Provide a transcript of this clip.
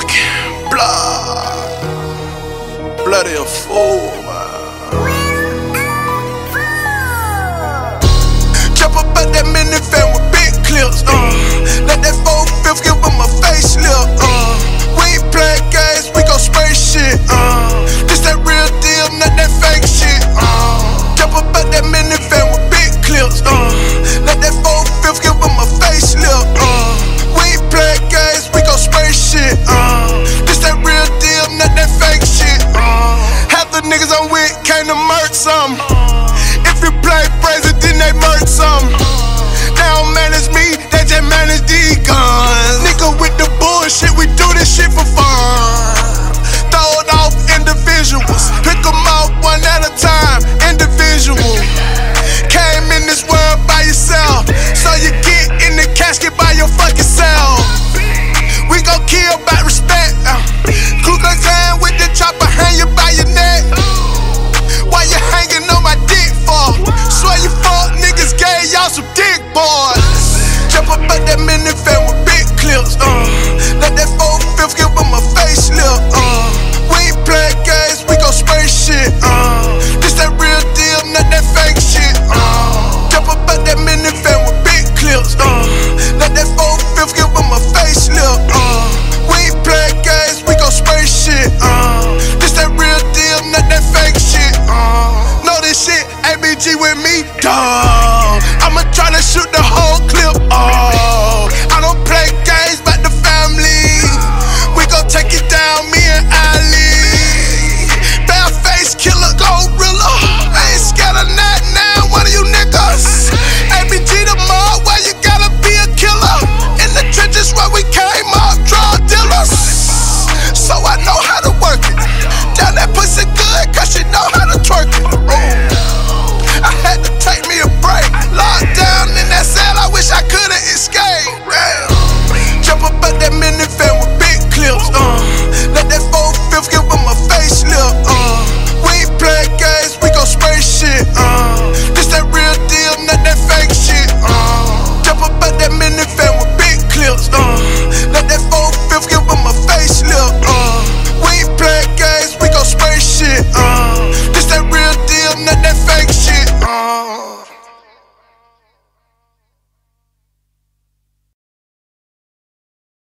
fucking blood. Bloody a fool, man. Jump up at that minifan with big clips, Let that 4/5 give him a facelift, We ain't playing games, we gon' spray shit, This that real deal, not that fake shit, Jump up at that minifan with big clips, Let that 4/5 give him a facelift, We ain't playing games, we gon' spray shit, This that real deal, not that fake shit, Half the niggas I'm with came to murk something.